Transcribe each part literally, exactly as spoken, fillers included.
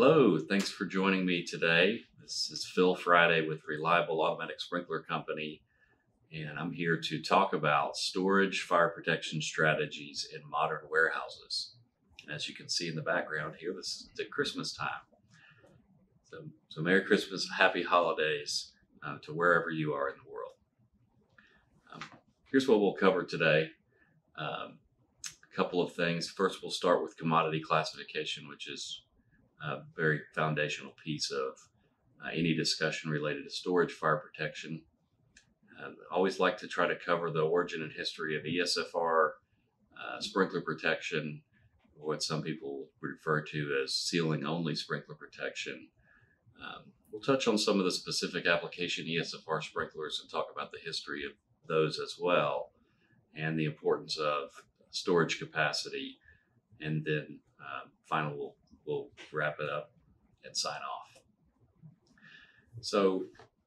Hello, thanks for joining me today. This is Phil Friday with Reliable Automatic Sprinkler Company, and I'm here to talk about storage fire protection strategies in modern warehouses. And as you can see in the background here, this is the Christmas time. So, so Merry Christmas, Happy Holidays uh, to wherever you are in the world. Um, here's what we'll cover today. Um, a couple of things. First, we'll start with commodity classification, which is a very foundational piece of uh, any discussion related to storage fire protection. Uh, I always like to try to cover the origin and history of E S F R, uh, sprinkler protection, what some people refer to as ceiling only sprinkler protection. Um, we'll touch on some of the specific application E S F R sprinklers and talk about the history of those as well, and the importance of storage capacity. And then um, finally, we'll We'll wrap it up and sign off. So,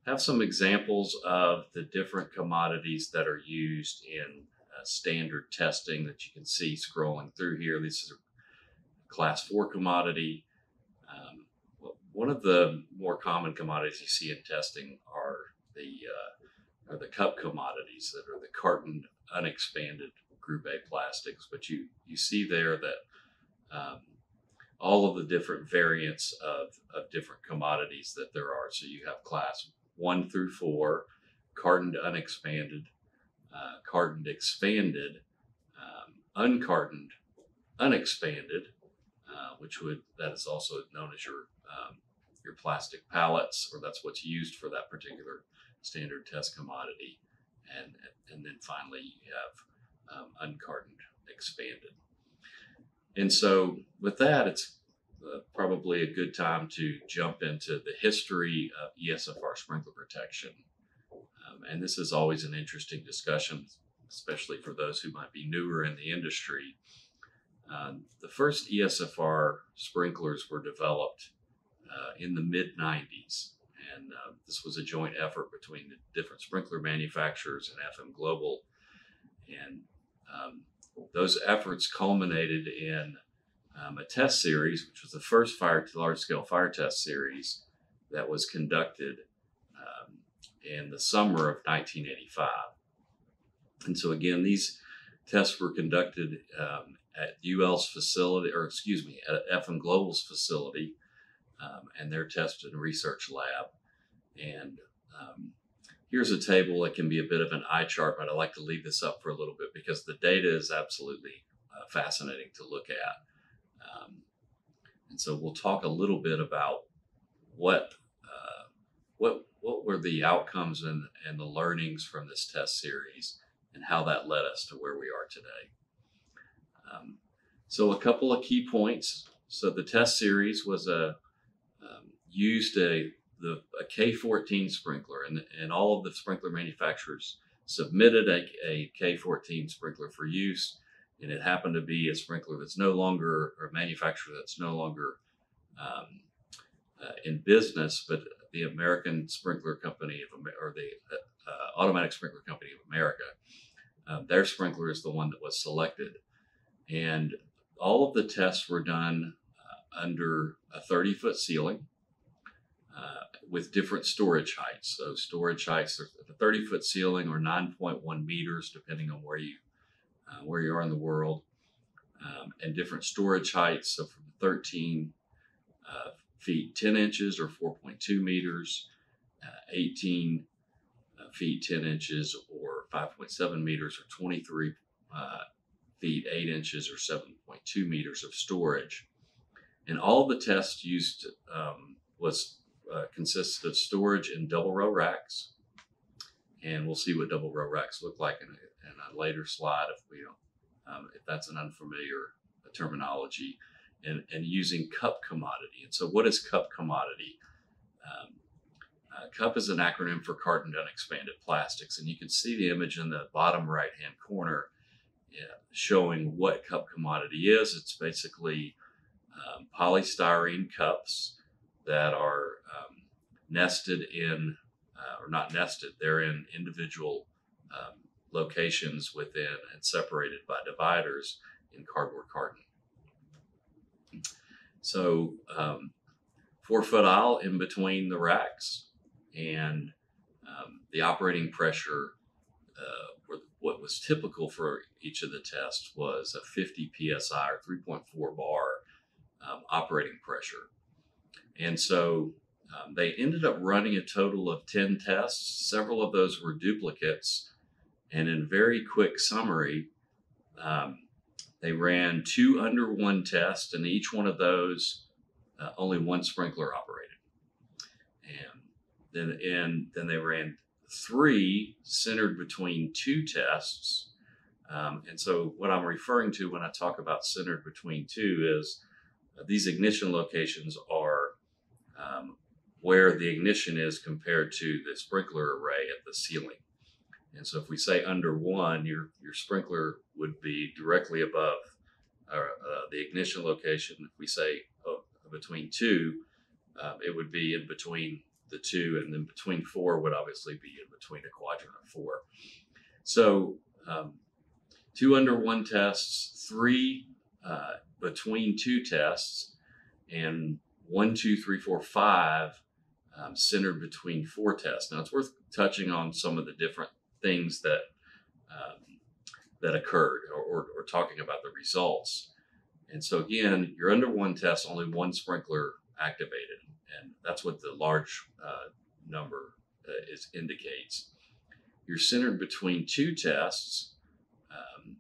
have some examples of the different commodities that are used in uh, standard testing that you can see scrolling through here. This is a class four commodity. Um, one of the more common commodities you see in testing are the uh, are the cup commodities that are the carton unexpanded Group A plastics. But you you see there that um, all of the different variants of, of different commodities that there are. So you have class one through four, cartoned unexpanded, uh, cartoned expanded, um, uncartoned unexpanded, uh, which would, that is also known as your, um, your plastic pallets, or that's what's used for that particular standard test commodity. And, and then finally you have um, uncartoned expanded. And so with that, it's uh, probably a good time to jump into the history of E S F R sprinkler protection. Um, and this is always an interesting discussion, especially for those who might be newer in the industry. Um, the first E S F R sprinklers were developed uh, in the mid nineties. And uh, this was a joint effort between the different sprinkler manufacturers and F M Global. And um, Those efforts culminated in um, a test series, which was the first fire large-scale fire test series that was conducted um, in the summer of nineteen eighty-five. And so again, these tests were conducted um, at U L's facility, or excuse me, at F M Global's facility, um, and their test and research lab. And um, here's a table that can be a bit of an eye chart, but I like to leave this up for a little bit because the data is absolutely uh, fascinating to look at. Um, and so we'll talk a little bit about what uh, what what were the outcomes and, and the learnings from this test series and how that led us to where we are today. Um, so a couple of key points. So the test series was a um, used a The, a K fourteen sprinkler, and, and all of the sprinkler manufacturers submitted a, a K fourteen sprinkler for use, and it happened to be a sprinkler that's no longer, or a manufacturer that's no longer um, uh, in business, but the American Sprinkler Company, of Amer or the uh, Automatic Sprinkler Company of America. Um, their sprinkler is the one that was selected. And all of the tests were done uh, under a thirty foot ceiling, Uh, with different storage heights. So storage heights, the thirty foot ceiling or nine point one meters, depending on where you, uh, where you are in the world, um, and different storage heights. So from thirteen uh, feet, ten inches or four point two meters, uh, eighteen uh, feet, ten inches or five point seven meters, or twenty-three uh, feet, eight inches or seven point two meters of storage. And all the tests used um, was Uh, consists of storage in double row racks, and we'll see what double row racks look like in a, in a later slide if we don't, um, if that's an unfamiliar terminology, and, and using cup commodity. And so what is cup commodity? Um, uh, cup is an acronym for cartoned unexpanded plastics, and you can see the image in the bottom right hand corner uh, showing what cup commodity is. It's basically um, polystyrene cups that are um, nested in, uh, or not nested, they're in individual um, locations within and separated by dividers in cardboard carton. So um, four foot aisle in between the racks, and um, the operating pressure, uh, what was typical for each of the tests was a fifty P S I or three point four bar um, operating pressure. And so um, they ended up running a total of ten tests. Several of those were duplicates. And in very quick summary, um, they ran two under one tests, and each one of those, uh, only one sprinkler operated. And then, and then they ran three centered between two tests. Um, and so what I'm referring to when I talk about centered between two is uh, these ignition locations are um, where the ignition is compared to the sprinkler array at the ceiling. And so if we say under one, your, your sprinkler would be directly above uh, uh, the ignition location. If we say oh, between two, uh, it would be in between the two, and then between four would obviously be in between a quadrant of four. So um, two under one tests, three uh, between two tests, and one, two, three, four, five um, centered between four tests. Now it's worth touching on some of the different things that um, that occurred, or, or, or talking about the results. And so again, you're under one test, only one sprinkler activated, and that's what the large uh, number uh, is indicates. You're centered between two tests. Um,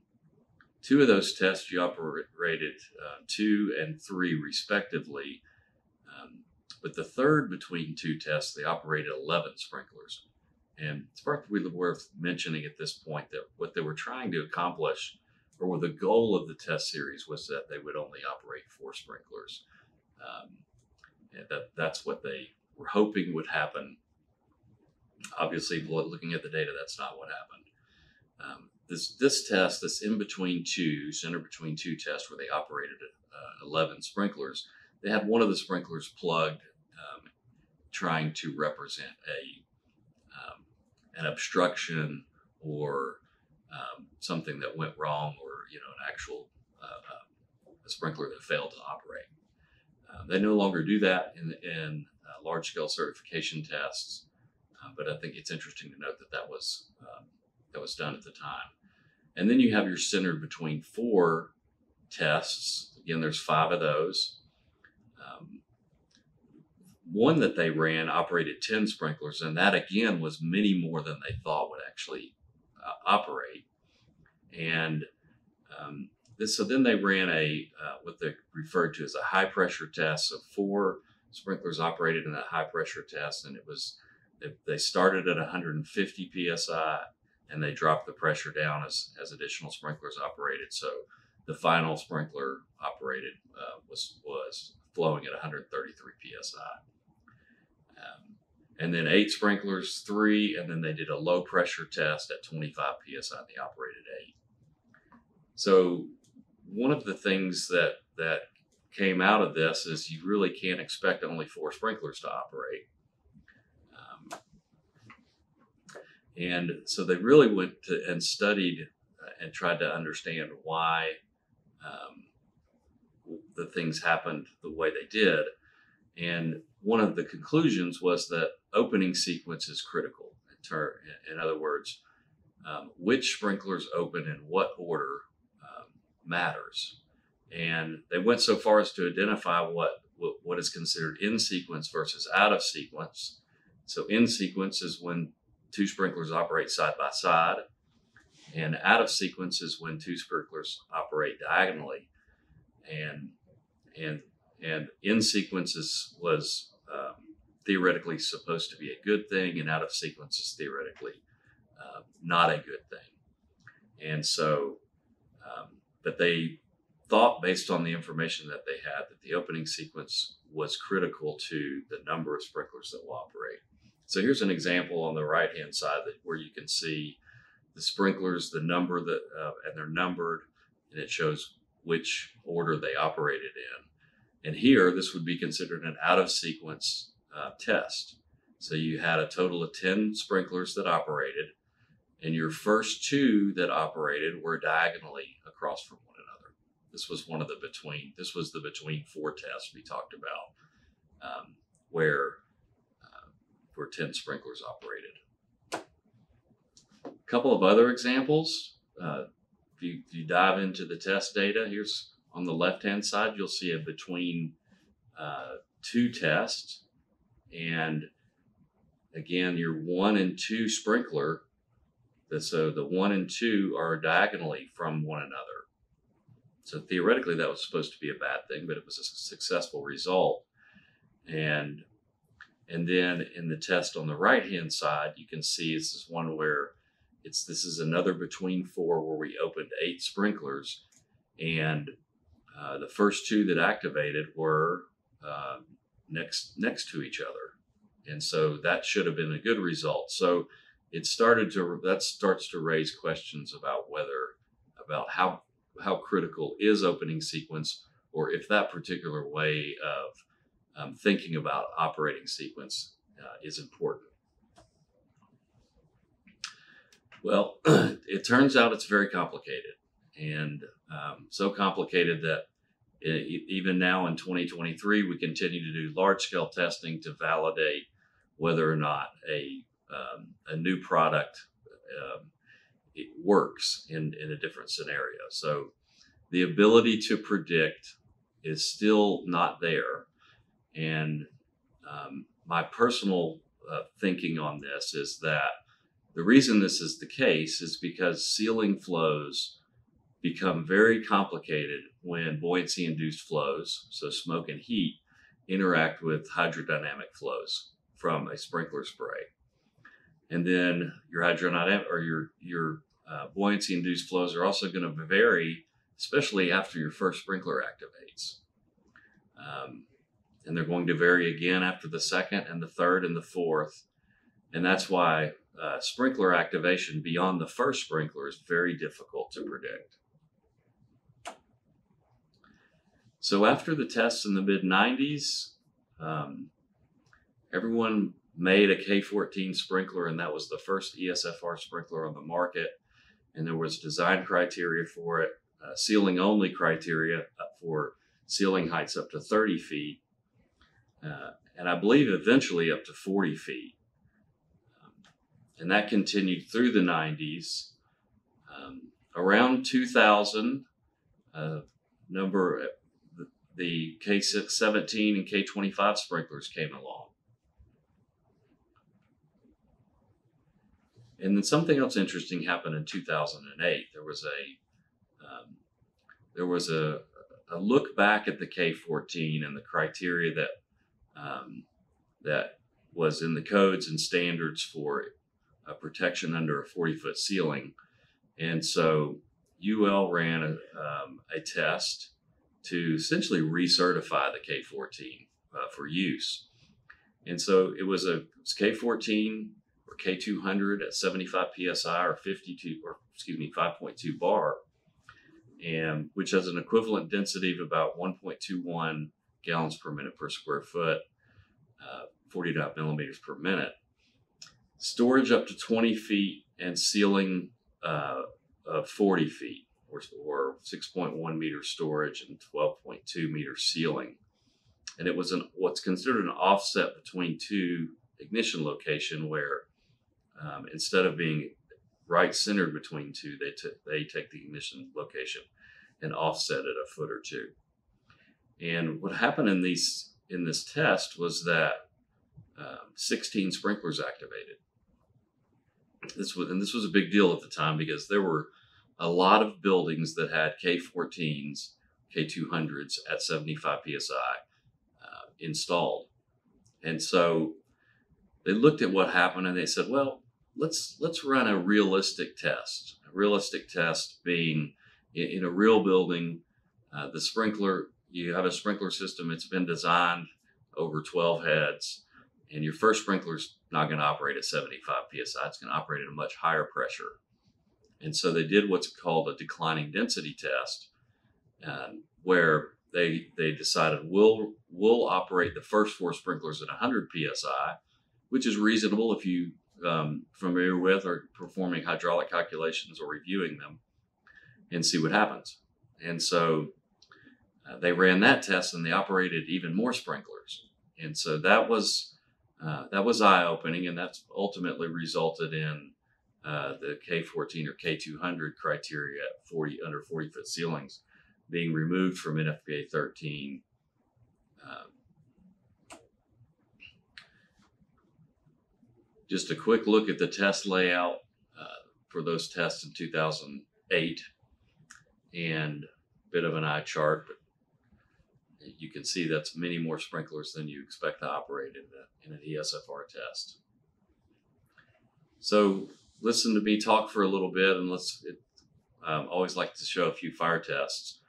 two of those tests you operated uh, two and three respectively, um, but the third between two tests, they operated eleven sprinkles. And it's probably worth mentioning at this point that what they were trying to accomplish, or the goal of the test series, was that they would only operate four sprinklers. Um, and that, that's what they were hoping would happen. Obviously, looking at the data, that's not what happened. Um, this, this test, this in between two, center between two test where they operated uh, eleven sprinklers, they had one of the sprinklers plugged, um, trying to represent a Um, an obstruction or um, something that went wrong, or you know, an actual uh, uh, a sprinkler that failed to operate. Uh, they no longer do that in, in uh, large-scale certification tests, uh, but I think it's interesting to note that that was um, that was done at the time. And then you have your centered between four tests. Again, there's five of those. Um, One that they ran operated ten sprinklers, and that again was many more than they thought would actually uh, operate. And um, this, so then they ran a uh, what they referred to as a high pressure test. So four sprinklers operated in that high pressure test, and it was they, they started at one hundred fifty P S I, and they dropped the pressure down as as additional sprinklers operated. So the final sprinkler operated uh, was was flowing at one hundred thirty-three P S I. Um, and then eight sprinklers, three, and then they did a low pressure test at twenty-five P S I, and they operated eight. So one of the things that, that came out of this is you really can't expect only four sprinklers to operate. Um, and so they really went to and studied and tried to understand why um, the things happened the way they did. And one of the conclusions was that opening sequence is critical. In, ter in other words, um, which sprinklers open in what order um, matters. And they went so far as to identify what, what, what is considered in sequence versus out of sequence. So in sequence is when two sprinklers operate side by side, and out of sequence is when two sprinklers operate diagonally. And, and, and in sequences was um, theoretically supposed to be a good thing, and out of sequence is theoretically uh, not a good thing. And so, um, but they thought, based on the information that they had, that the opening sequence was critical to the number of sprinklers that will operate. So here's an example on the right-hand side that, where you can see the sprinklers, the number that, uh, and they're numbered, and it shows which order they operated in. And here, this would be considered an out-of-sequence uh, test. So you had a total of ten sprinklers that operated, and your first two that operated were diagonally across from one another. This was one of the between, this was the between four tests we talked about. um, where uh, where ten sprinklers operated. A couple of other examples. Uh, if you, if you dive into the test data, here's on the left-hand side, you'll see a between uh, two tests, and again, your one and two sprinkler. So the one and two are diagonally from one another. So theoretically, that was supposed to be a bad thing, but it was a successful result. And and then in the test on the right-hand side, you can see this is one where it's this is another between four where we opened eight sprinklers, and uh, the first two that activated were uh, next next to each other, and so that should have been a good result. So it started to that starts to raise questions about whether about how how critical is opening sequence, or if that particular way of um, thinking about operating sequence uh, is important. Well, it turns out it's very complicated, and um, so complicated that it, even now in twenty twenty-three, we continue to do large-scale testing to validate whether or not a Um, a new product um, it works in, in a different scenario. So the ability to predict is still not there. And um, my personal uh, thinking on this is that the reason this is the case is because sealing flows become very complicated when buoyancy-induced flows, so smoke and heat, interact with hydrodynamic flows from a sprinkler spray. And then your hydrodynamic or your, your uh, buoyancy-induced flows are also going to vary, especially after your first sprinkler activates. Um, and they're going to vary again after the second and the third and the fourth. And that's why uh, sprinkler activation beyond the first sprinkler is very difficult to predict. So after the tests in the mid nineties, um, everyone made a K fourteen sprinkler, and that was the first E S F R sprinkler on the market. And there was design criteria for it, uh, ceiling only criteria for ceiling heights up to thirty feet. Uh, and I believe eventually up to forty feet. Um, and that continued through the nineties. Um, around two thousand, uh, number the, the K seventeen and K twenty-five sprinklers came along. And then something else interesting happened in two thousand eight. There was a um, there was a, a look back at the K fourteen and the criteria that um, that was in the codes and standards for a protection under a forty foot ceiling. And so U L ran a, um, a test to essentially recertify the K fourteen uh, for use. And so it was a it was K fourteen. Or K two hundred at seventy-five P S I or fifty-two, or excuse me, five point two bar, and which has an equivalent density of about one point two one gallons per minute per square foot, uh, forty-nine millimeters per minute. Storage up to twenty feet and ceiling uh, of forty feet, or, or six point one meter storage and twelve point two meter ceiling. And it was an what's considered an offset between two ignition location where Um, instead of being right centered between two, they, they take the ignition location and offset it a foot or two. And what happened in, these, in this test was that um, sixteen sprinklers activated. This was, and this was a big deal at the time because there were a lot of buildings that had K fourteens, K two hundreds at seventy-five P S I uh, installed. And so they looked at what happened and they said, well, let's let's run a realistic test. A realistic test being in, in a real building, uh, the sprinkler, you have a sprinkler system, it's been designed over twelve heads, and your first sprinkler's not gonna operate at seventy-five P S I, it's gonna operate at a much higher pressure. And so they did what's called a declining density test, uh, where they they decided we'll, we'll operate the first four sprinklers at one hundred P S I, which is reasonable if you um, familiar with or performing hydraulic calculations or reviewing them, and see what happens. And so uh, they ran that test and they operated even more sprinklers. And so that was uh, that was eye-opening, and that's ultimately resulted in uh, the K fourteen or K two hundred criteria at forty under forty-foot ceilings being removed from N F P A thirteen. Um, just a quick look at the test layout uh, for those tests in two thousand eight, and a bit of an eye chart, but you can see that's many more sprinklers than you expect to operate in, a, in an E S F R test. So listen to me talk for a little bit, and let's it, um, always like to show a few fire tests.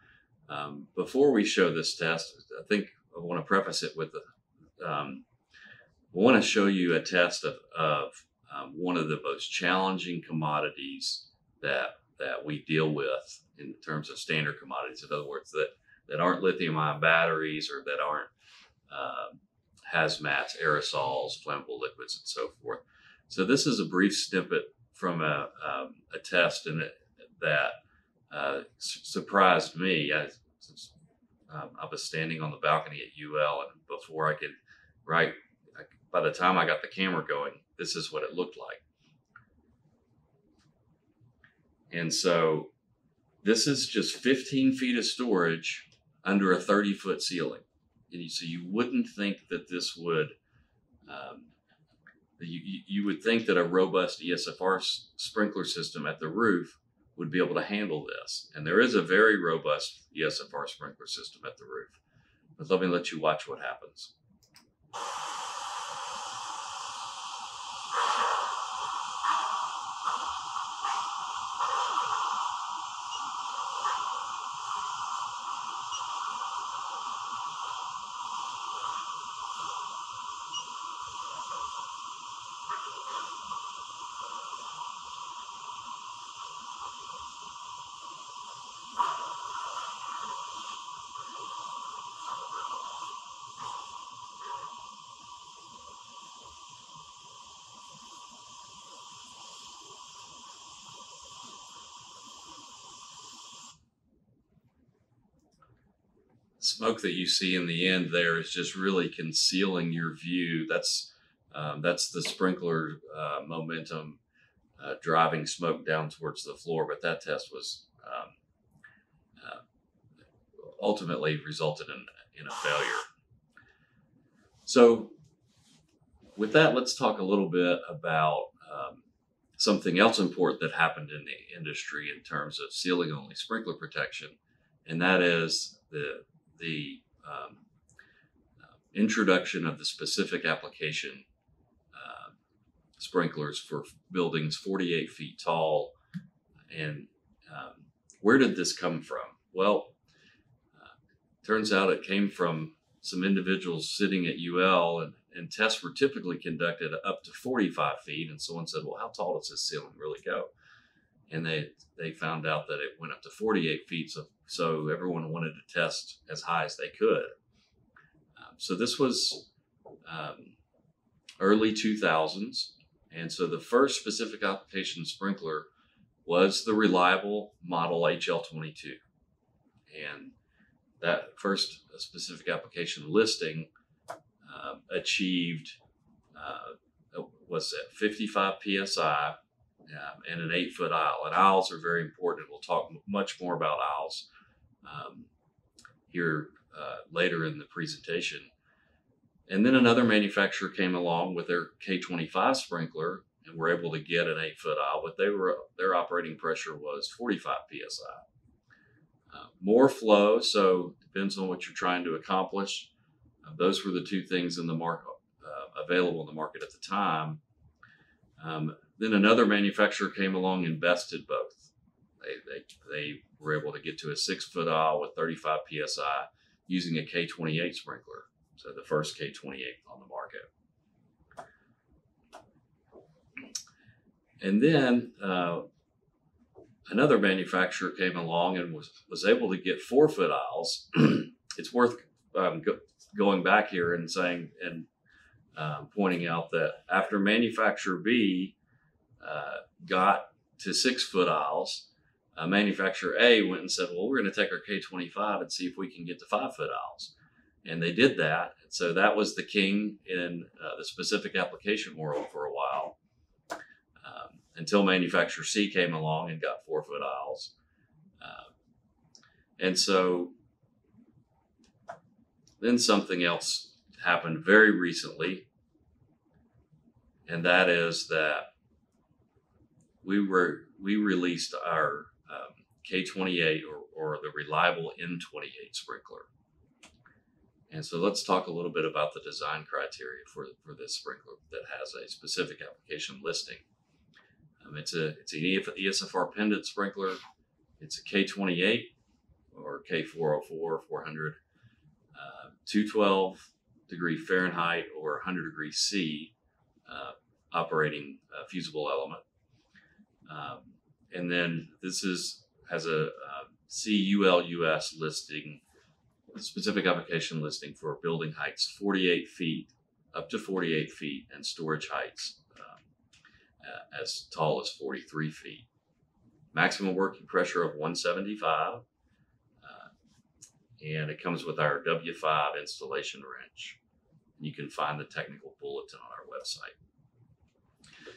Um, before we show this test, I think I want to preface it with, the, um, I want to show you a test of, of um, one of the most challenging commodities that, that we deal with in terms of standard commodities. In other words, that that aren't lithium-ion batteries, or that aren't um, hazmats, aerosols, flammable liquids, and so forth. So this is a brief snippet from a, um, a test in it that uh, su surprised me. I, since, um, I was standing on the balcony at U L, and before I could, right, I, by the time I got the camera going, this is what it looked like. And so this is just fifteen feet of storage under a thirty foot ceiling. And so you wouldn't think that this would, um, you, you would think that a robust E S F R sprinkler system at the roof would be able to handle this. And there is a very robust E S F R sprinkler system at the roof. But let me let you watch what happens. Smoke that you see in the end there is just really concealing your view. That's um, that's the sprinkler uh, momentum uh, driving smoke down towards the floor. But that test was um, uh, ultimately resulted in, in a failure. So with that, let's talk a little bit about um, something else important that happened in the industry in terms of ceiling only sprinkler protection, and that is the the um, uh, introduction of the specific application uh, sprinklers for buildings forty-eight feet tall. And um, where did this come from? Well, uh, turns out it came from some individuals sitting at U L, and, and tests were typically conducted up to forty-five feet. And someone said, well, how tall does this ceiling really go? And they, they found out that it went up to forty-eight feet. So, so everyone wanted to test as high as they could. Um, so this was um, early two thousands. And so the first specific application sprinkler was the Reliable model H L twenty-two. And that first specific application listing uh, achieved, uh, was at fifty-five P S I. Um, and an eight foot aisle. And aisles are very important. We'll talk much more about aisles um, here uh, later in the presentation. And then another manufacturer came along with their K twenty-five sprinkler and were able to get an eight foot aisle, but they were, their operating pressure was forty-five P S I. Uh, more flow, so depends on what you're trying to accomplish. Uh, those were the two things in the market, uh, available in the market at the time. Um, Then another manufacturer came along and bested both. They, they, they were able to get to a six foot aisle with thirty-five P S I using a K twenty-eight sprinkler. So the first K twenty-eight on the market. And then uh, another manufacturer came along and was, was able to get four foot aisles. It's worth um, go, going back here and saying, and um, pointing out that after manufacturer B Uh, got to six foot aisles, uh, manufacturer A went and said, well, we're going to take our K twenty-five and see if we can get to five foot aisles. And they did that. And so that was the king in uh, the specific application world for a while, um, until manufacturer C came along and got four foot aisles. Uh, and so then something else happened very recently. And that is that we were, we released our um, K twenty-eight or, or the Reliable N twenty-eight sprinkler. And so let's talk a little bit about the design criteria for, for this sprinkler that has a specific application listing. Um, it's a it's an E S F R pendant sprinkler. It's a K twenty-eight or K four oh four, four hundred, uh, two twelve degree Fahrenheit or one hundred degree C uh, operating uh, fusible element. Um, and then this is has a uh, C U L U S listing, specific application listing for building heights forty-eight feet, up to forty-eight feet, and storage heights um, uh, as tall as forty-three feet. Maximum working pressure of one seventy-five, uh, and it comes with our W five installation wrench. You can find the technical bulletin on our website.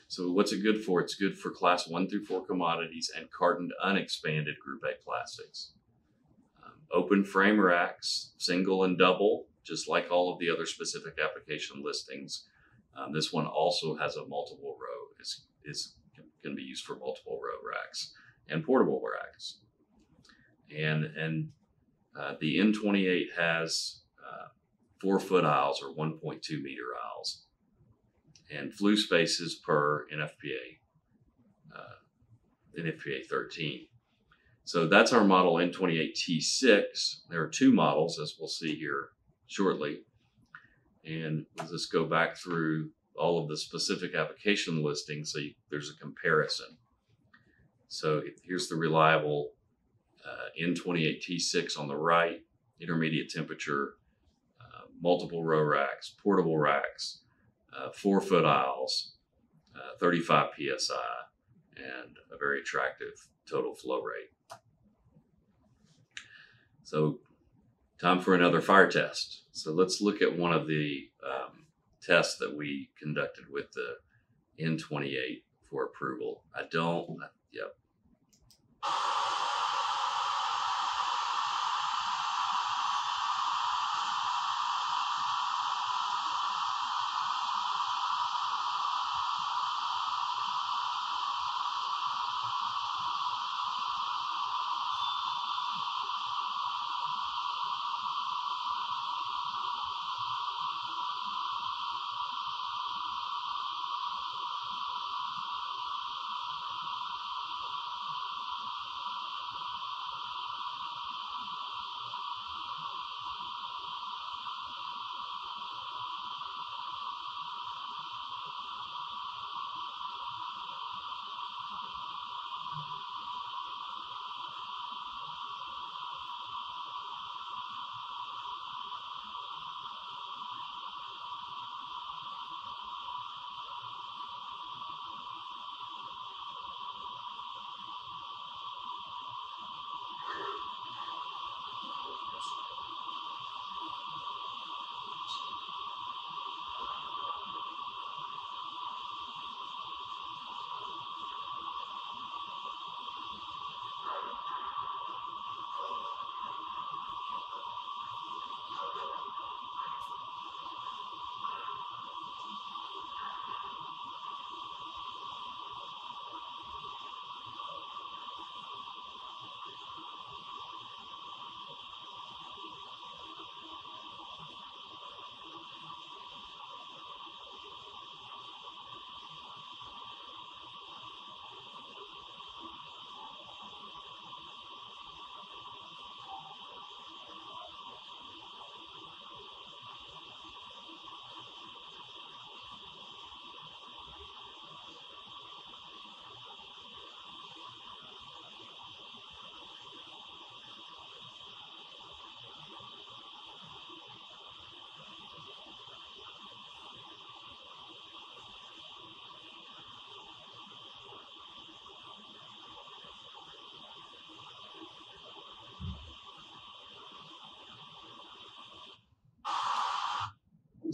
So what's it good for? It's good for class one through four commodities and cartoned unexpanded group A plastics. Open frame racks, single and double, just like all of the other specific application listings. Um, this one also has a multiple row, it's, it's going to be used for multiple row racks and portable racks. And, and uh, the N twenty-eight has uh, four foot aisles or one point two meter aisles and flue spaces per N F P A, uh, N F P A thirteen. So that's our model N twenty-eight T six. There are two models, as we'll see here shortly. And we'll just go back through all of the specific application listings so you, there's a comparison. So here's the reliable uh, N twenty-eight T six on the right, intermediate temperature, uh, multiple row racks, portable racks, uh, four foot aisles, uh, thirty-five P S I, and a very attractive total flow rate. So time for another fire test. So let's look at one of the um, tests that we conducted with the N twenty-eight for approval. I don't, I, yep.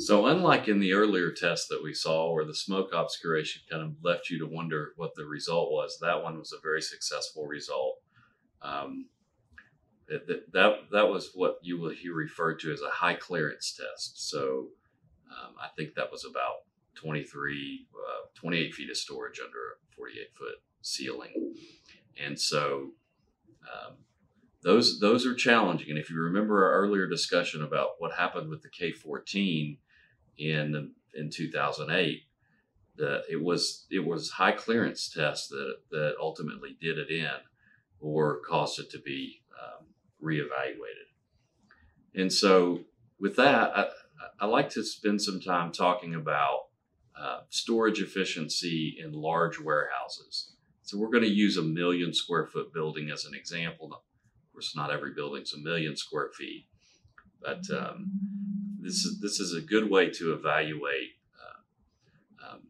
So unlike in the earlier test that we saw where the smoke obscuration kind of left you to wonder what the result was, that one was a very successful result. Um, it, that, that, that was what you will hear referred to as a high clearance test. So um, I think that was about twenty-three, uh, twenty-eight feet of storage under a forty-eight foot ceiling. And so um, those, those are challenging. And if you remember our earlier discussion about what happened with the K fourteen in, in two thousand eight, the, it was, it was high clearance tests that, that ultimately did it in or caused it to be um, reevaluated. And so with that, I, I like to spend some time talking about uh, storage efficiency in large warehouses. So we're going to use a million square foot building as an example. Of course, not every building's a million square feet, but um, this is this is a good way to evaluate uh, um,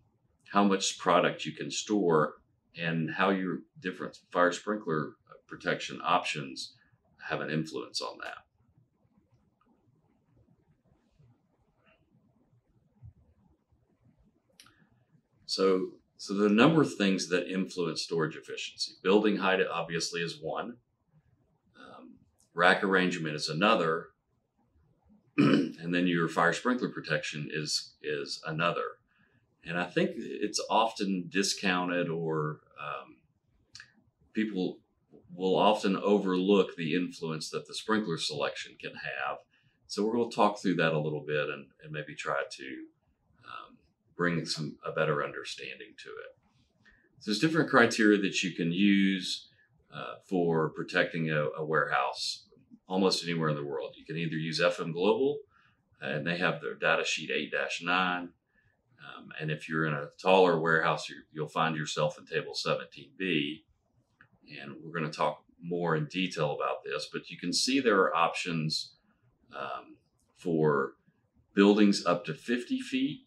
how much product you can store and how your different fire sprinkler protection options have an influence on that. So, so there are a number of things that influence storage efficiency. Building height obviously is one. Um, rack arrangement is another. And then your fire sprinkler protection is, is another. And I think it's often discounted or um, people will often overlook the influence that the sprinkler selection can have. So we're going to talk through that a little bit and, and maybe try to um, bring some a better understanding to it. So there's different criteria that you can use uh, for protecting a, a warehouse almost anywhere in the world. You can either use F M Global, and they have their data sheet eight dash nine. Um, and if you're in a taller warehouse, you'll find yourself in table seventeen B. And we're going to talk more in detail about this, but you can see there are options um, for buildings up to fifty feet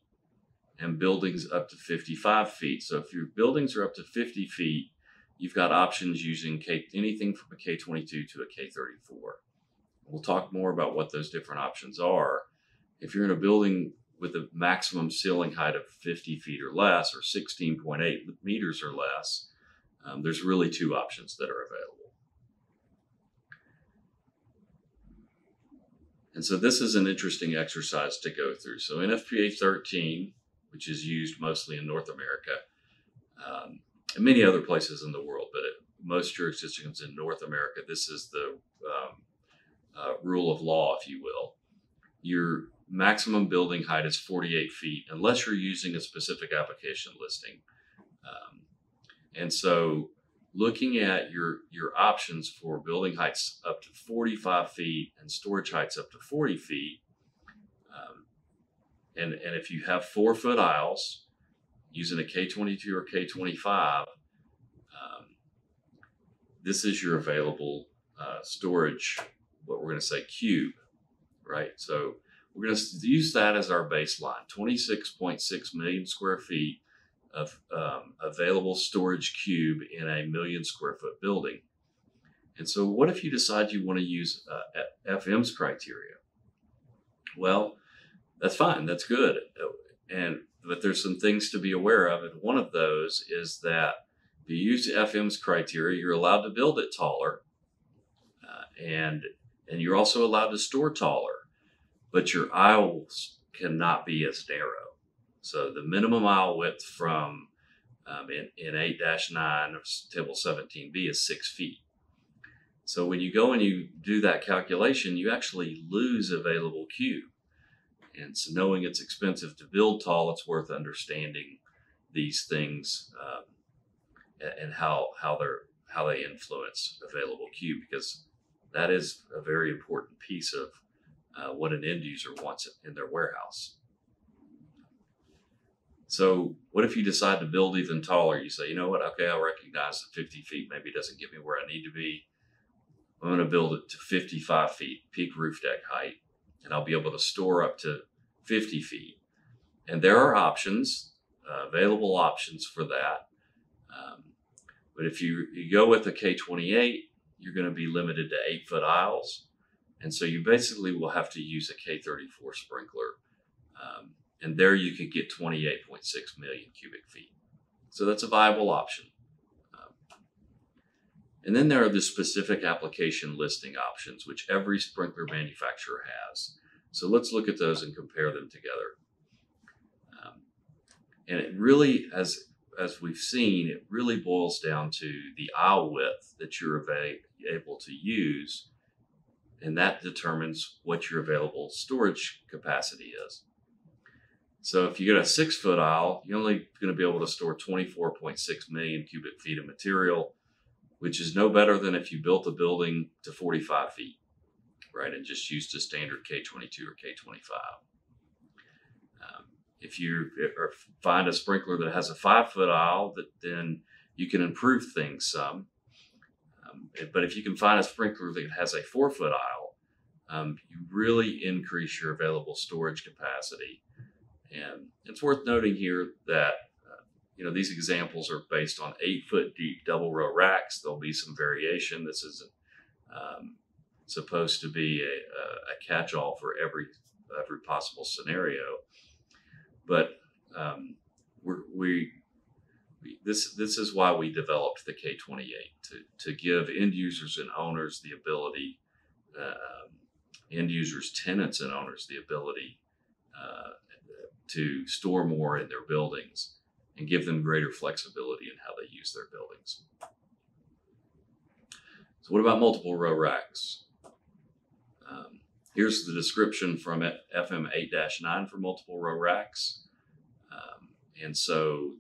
and buildings up to fifty-five feet. So if your buildings are up to fifty feet, you've got options using K, anything from a K twenty-two to a K thirty-four. We'll talk more about what those different options are. If you're in a building with a maximum ceiling height of fifty feet or less, or sixteen point eight meters or less, um, there's really two options that are available. And so this is an interesting exercise to go through. So N F P A thirteen, which is used mostly in North America um, and many other places in the world, but it, most jurisdictions in North America, this is the um, uh, rule of law, if you will. Your maximum building height is forty-eight feet, unless you're using a specific application listing. Um, and so looking at your, your options for building heights up to forty-five feet and storage heights up to forty feet, um, and, and if you have four foot aisles using a K twenty-two or K twenty-five, um, this is your available uh, storage, what we're going to say cube, right? So we're going to use that as our baseline, twenty-six point six million square feet of um, available storage cube in a million square foot building. And so what if you decide you want to use uh, F M's criteria? Well, that's fine. That's good. And, but there's some things to be aware of. And one of those is that if you use F M's criteria, you're allowed to build it taller. Uh, and, and you're also allowed to store taller. But your aisles cannot be as narrow. So the minimum aisle width from um, in, in eight dash nine of table seventeen B is six feet. So when you go and you do that calculation, you actually lose available cube. And so knowing it's expensive to build tall, it's worth understanding these things um, and how, how, they're, how they influence available cube, because that is a very important piece of Uh, what an end user wants in their warehouse. So what if you decide to build even taller? You say, you know what? Okay, I recognize that fifty feet maybe doesn't get me where I need to be. I'm going to build it to fifty-five feet, peak roof deck height, and I'll be able to store up to fifty feet. And there are options, uh, available options for that. Um, but if you, you go with the K twenty-eight, you're going to be limited to eight foot aisles. And so you basically will have to use a K thirty-four sprinkler Um, and there you could get twenty-eight point six million cubic feet. So that's a viable option. Um, and then there are the specific application listing options, which every sprinkler manufacturer has. So let's look at those and compare them together. Um, and it really, as, as we've seen, it really boils down to the aisle width that you're able to use, and that determines what your available storage capacity is. So if you get a six foot aisle, you're only going to be able to store twenty-four point six million cubic feet of material, which is no better than if you built a building to forty-five feet, right? And just used a standard K twenty-two or K twenty-five. Um, if you or find a sprinkler that has a five foot aisle, that then you can improve things some. Um, but if you can find a sprinkler that has a four foot aisle, um, you really increase your available storage capacity. And it's worth noting here that, uh, you know, these examples are based on eight foot deep double row racks. There'll be some variation. This isn't um, supposed to be a, a catch-all for every, every possible scenario. But um, we're, we, we, this, this is why we developed the K twenty-eight, to, to give end users and owners the ability, uh, end users, tenants and owners, the ability uh, to store more in their buildings and give them greater flexibility in how they use their buildings. So what about multiple row racks? Um, here's the description from F M eight dash nine for multiple row racks. Um, and so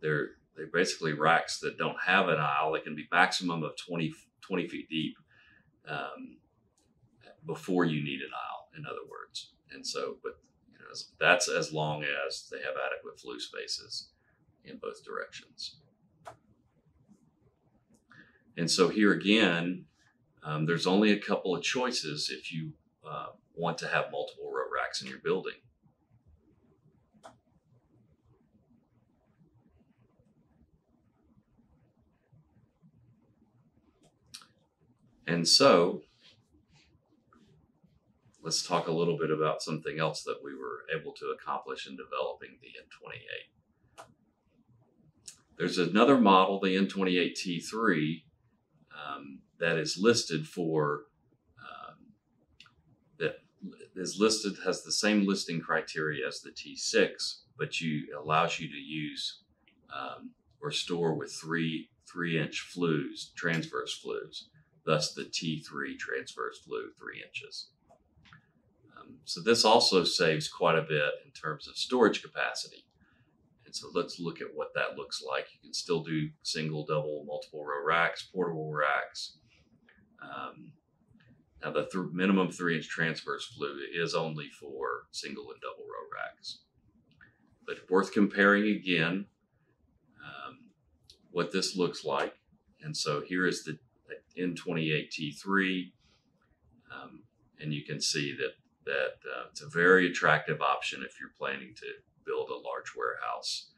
they're, they're basically racks that don't have an aisle. They can be maximum of twenty feet deep um, before you need an aisle, in other words. And so, but that's as long as they have adequate flue spaces in both directions. And so here again, um, there's only a couple of choices if you uh, want to have multiple row racks in your building. And so let's talk a little bit about something else that we were able to accomplish in developing the N twenty-eight. There's another model, the N twenty-eight T three, um, that is listed for, um, that is listed, has the same listing criteria as the T six, but you allows you to use um, or store with three three inch flues, transverse flues, thus the T three transverse flue, three inches. So this also saves quite a bit in terms of storage capacity. And so let's look at what that looks like. You can still do single, double, multiple row racks, portable racks. Um, now the th minimum three inch transverse flue is only for single and double row racks. But worth comparing again um, what this looks like. And so here is the N twenty-eight T three. Um, and you can see that that uh, it's a very attractive option if you're planning to build a large warehouse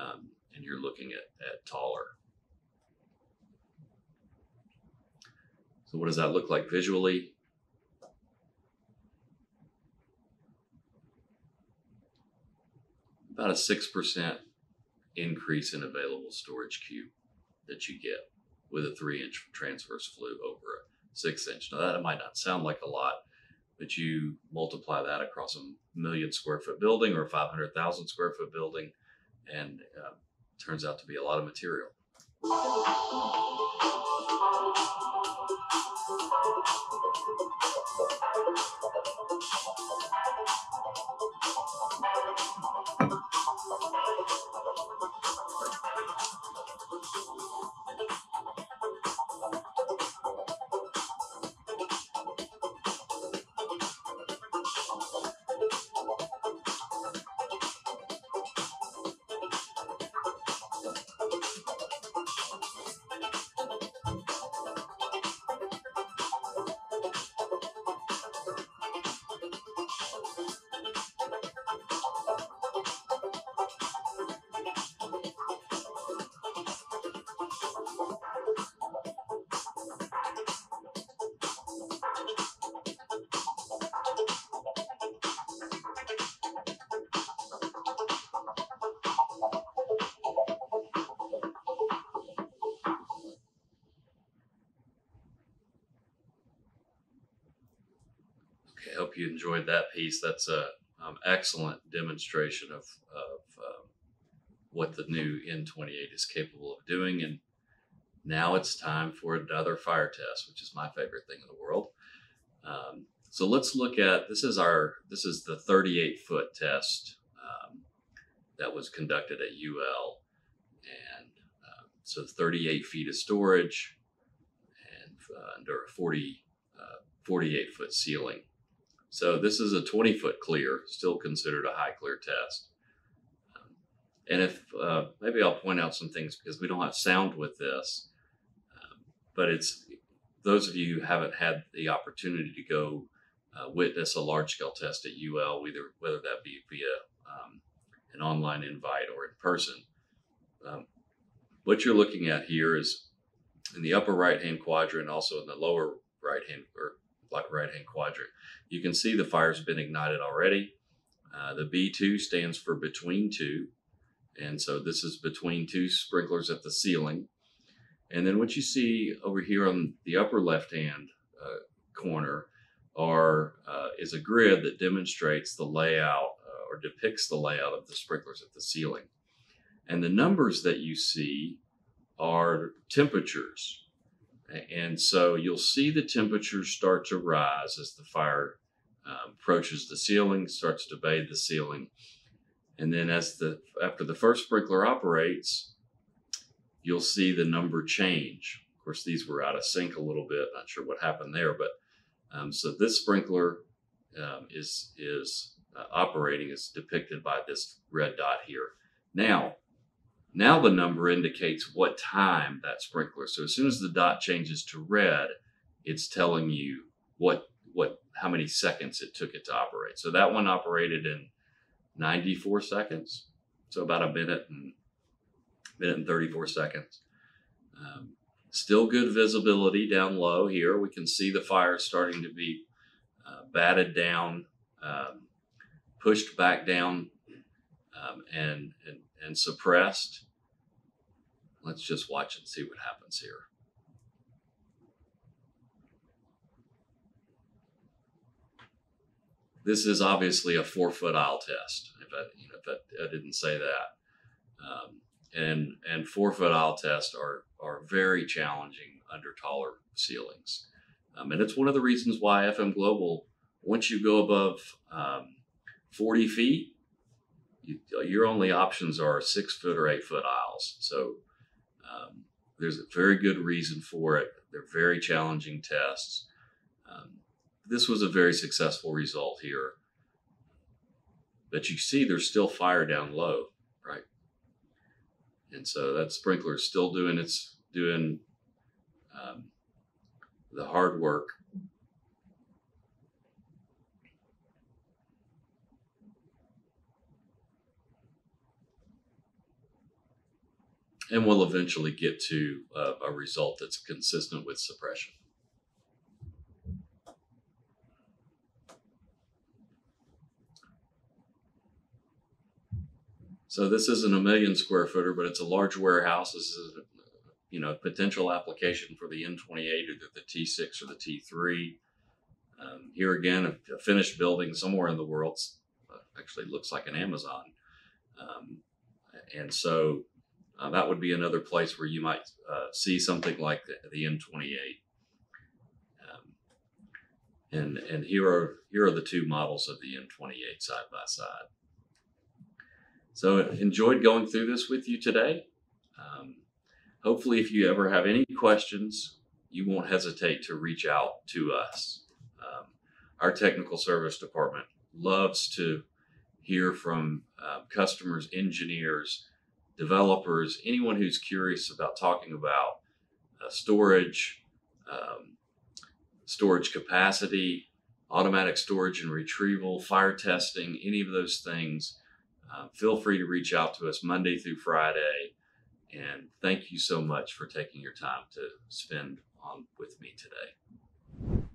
um, and you're looking at, at taller. So what does that look like visually? About a six percent increase in available storage cube that you get with a three inch transverse flue over a six inch. Now that might not sound like a lot, but you multiply that across a million square foot building or five hundred thousand square foot building, and uh, turns out to be a lot of material. I hope you enjoyed that piece. That's a um, excellent demonstration of, of um, what the new N twenty-eight is capable of doing. And now it's time for another fire test, which is my favorite thing in the world. Um, so let's look at, this is our, this is the thirty-eight foot test um, that was conducted at U L. And um, so thirty-eight feet of storage and uh, under a forty, uh, forty-eight foot ceiling. So this is a twenty foot clear, still considered a high clear test. Um, and if, uh, maybe I'll point out some things because we don't have sound with this, um, but it's, those of you who haven't had the opportunity to go uh, witness a large scale test at U L, whether, whether that be via um, an online invite or in person, um, what you're looking at here is in the upper right hand quadrant, also in the lower right hand or right hand quadrant, you can see the fire's been ignited already. Uh, the B two stands for between two. And so this is between two sprinklers at the ceiling. And then what you see over here on the upper left-hand uh, corner are, uh, is a grid that demonstrates the layout uh, or depicts the layout of the sprinklers at the ceiling. And the numbers that you see are temperatures. And so you'll see the temperatures start to rise as the fire uh, approaches the ceiling, starts to bathe the ceiling. And then as the, after the first sprinkler operates, you'll see the number change. Of course, these were out of sync a little bit. Not sure what happened there, but um, so this sprinkler um, is, is uh, operating as depicted by this red dot here. Now, now the number indicates what time that sprinkler. So as soon as the dot changes to red, it's telling you what, what, how many seconds it took it to operate. So that one operated in ninety-four seconds. So about a minute and minute and thirty-four seconds. Um, still good visibility down low here. We can see the fire starting to be uh, batted down, um, pushed back down, um, and, and, and suppressed. Let's just watch and see what happens here. This is obviously a four foot aisle test. If I, you know, if I, I didn't say that. Um, And, and four foot aisle tests are, are very challenging under taller ceilings. Um, and it's one of the reasons why F M Global, once you go above um, forty feet, you, your only options are six foot or eight foot aisles. So um, there's a very good reason for it. They're very challenging tests. Um, this was a very successful result here. But you see there's still fire down low. And so that sprinkler is still doing its doing um, the hard work. And we'll eventually get to uh, a result that's consistent with suppression. So this isn't a million square footer, but it's a large warehouse. This is a, you know, potential application for the N twenty-eight, either the T six or the T three. Um, here again, a, a finished building somewhere in the world. Actually looks like an Amazon. Um, and so uh, that would be another place where you might uh, see something like the, the N twenty-eight. Um, and and here are, here are the two models of the N twenty-eight side by side. So enjoyed going through this with you today. Um, hopefully, if you ever have any questions, you won't hesitate to reach out to us. Um, our technical service department loves to hear from uh, customers, engineers, developers, anyone who's curious about talking about uh, storage, um, storage capacity, automatic storage and retrieval, fire testing, any of those things. Um, feel free to reach out to us Monday through Friday. And thank you so much for taking your time to spend on with me today.